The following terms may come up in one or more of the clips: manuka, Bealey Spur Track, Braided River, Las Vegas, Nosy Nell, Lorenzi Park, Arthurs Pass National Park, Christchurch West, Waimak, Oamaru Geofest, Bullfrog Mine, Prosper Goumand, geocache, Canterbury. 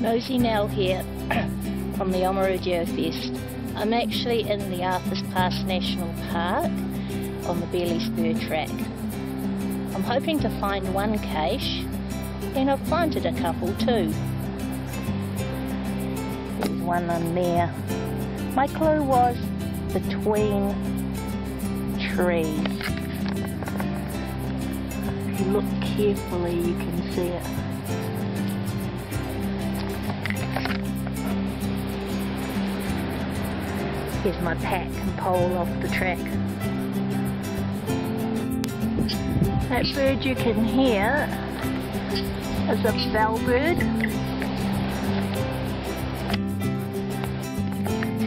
Nosy Nell here from the Oamaru Geofest. I'm actually in the Arthurs Pass National Park on the Bealey Spur Track. I'm hoping to find one cache, and I've planted a couple too. There's one in there. My clue was between trees. If you look carefully, you can see it. Here's my pack and pole off the track. That bird you can hear is a bellbird.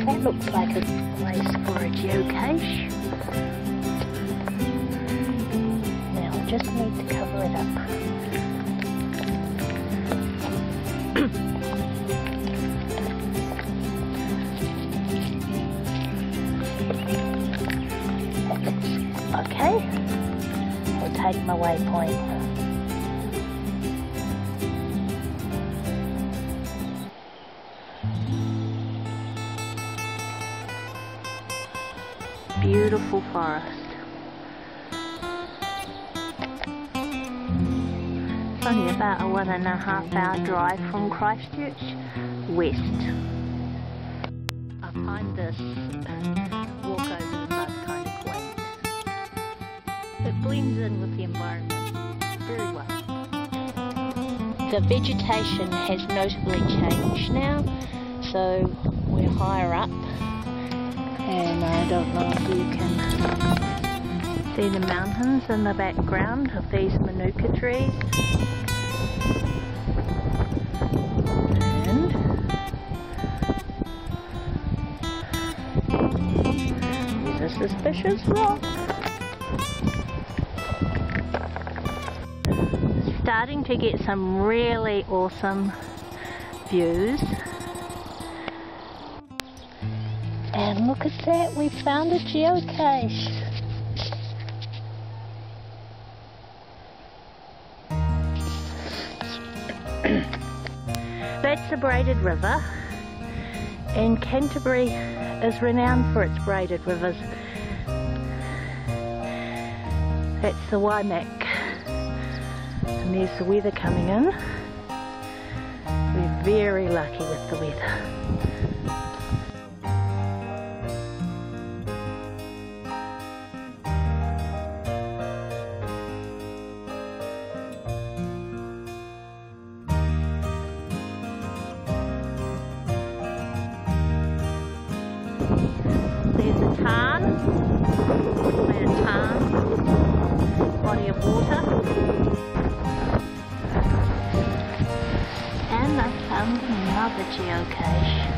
That looks like a place for a geocache. Now I just need to cover it up. Okay, I'll take my waypoint. Beautiful forest. It's only about a 1.5 hour drive from Christchurch West. I find this walk over the mud kind of quaint. It blends in with the environment very well. The vegetation has notably changed now, so we're higher up. And I don't know if you can see the mountains in the background of these manuka trees. And there's a suspicious rock. Starting to get some really awesome views. And look at that, we found a geocache. That's the Braided River, and Canterbury is renowned for its braided rivers. That's the Waimak, and there's the weather coming in. We're very lucky with the weather. There's a tarn, body of water, and I found another geocache.